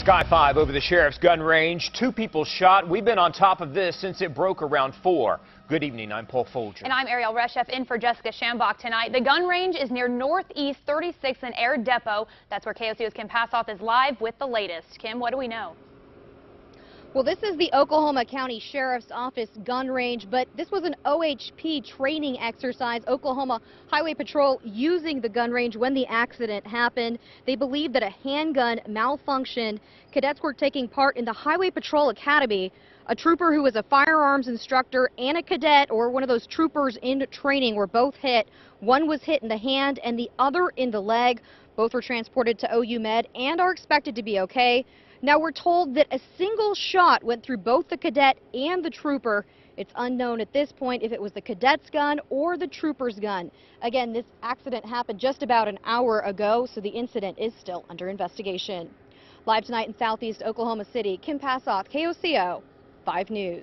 Sky 5 over the sheriff's gun range. 2 people shot. We've been on top of this since it broke around 4. Good evening. I'm Paul Folger. And I'm Ariel Reshef in for Jessica Shambok tonight. The gun range is near Northeast 36th and Air Depot. That's where KOCO's Kim Passoff is live with the latest. Kim, what do we know? Well, this is the Oklahoma County Sheriff's Office gun range, but this was an OHP training exercise. Oklahoma Highway Patrol using the gun range when the accident happened. They believe that a handgun malfunctioned. Cadets were taking part in the Highway Patrol Academy. A trooper who was a firearms instructor and a cadet, or one of those troopers in training, were both hit. One was hit in the hand and the other in the leg. Both were transported to OU Med and are expected to be okay. Now, we're told that a single shot went through both the cadet and the trooper. It's unknown at this point if it was the cadet's gun or the trooper's gun. Again, this accident happened just about an hour ago, so the incident is still under investigation. Live tonight in Southeast Oklahoma City, Kim Passoff, KOCO 5 News.